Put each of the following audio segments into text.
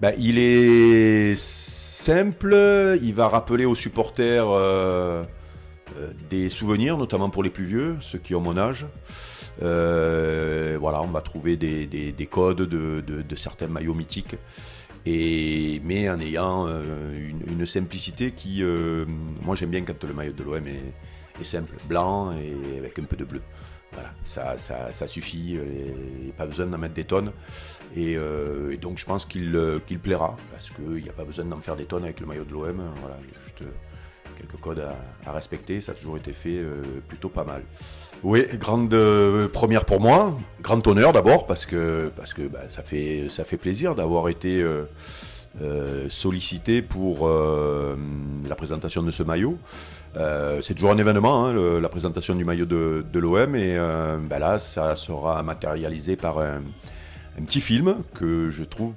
Ben, il est simple, il va rappeler aux supporters des souvenirs, notamment pour les plus vieux, ceux qui ont mon âge. Voilà, on va trouver des codes de certains maillots mythiques, et, mais en ayant une simplicité qui... moi j'aime bien quand le maillot de l'OM est simple, blanc et avec un peu de bleu. Voilà, ça suffit, il n'y a pas besoin d'en mettre des tonnes, et donc je pense qu'il plaira, parce qu'il n'y a pas besoin d'en faire des tonnes avec le maillot de l'OM. Voilà, juste quelques codes à respecter, ça a toujours été fait plutôt pas mal. Oui, grande première pour moi, grand honneur d'abord, parce que ben, ça fait plaisir d'avoir été sollicité pour la présentation de ce maillot. C'est toujours un événement, hein, la présentation du maillot de l'OM, et ben là ça sera matérialisé par un petit film que je trouve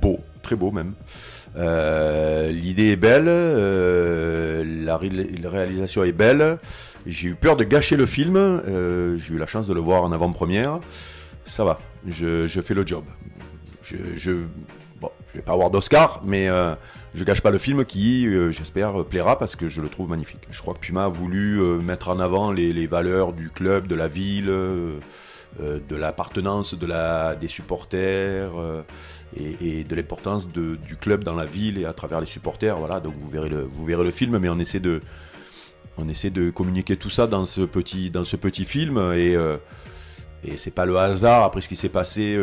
beau, très beau même. L'idée est belle, la réalisation est belle. J'ai eu peur de gâcher le film, j'ai eu la chance de le voir en avant-première. Ça va, je fais le job. Bon, je vais pas avoir d'Oscar, mais je gâche pas le film qui, j'espère, plaira, parce que je le trouve magnifique. Je crois que Puma a voulu mettre en avant les valeurs du club, de la ville, de l'appartenance des supporters et de l'importance du club dans la ville et à travers les supporters. Voilà, donc vous verrez le film, mais on essaie de communiquer tout ça dans ce petit film. Et c'est pas le hasard, après ce qui s'est passé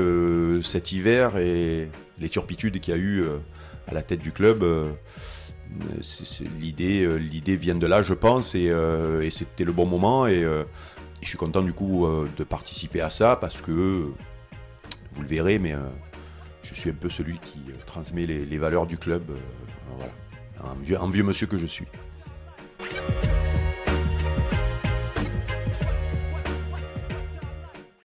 cet hiver et les turpitudes qu'il y a eu à la tête du club, l'idée vient de là, je pense, et c'était le bon moment. Et je suis content du coup de participer à ça, parce que, vous le verrez, mais je suis un peu celui qui transmet les valeurs du club, voilà, un vieux monsieur que je suis.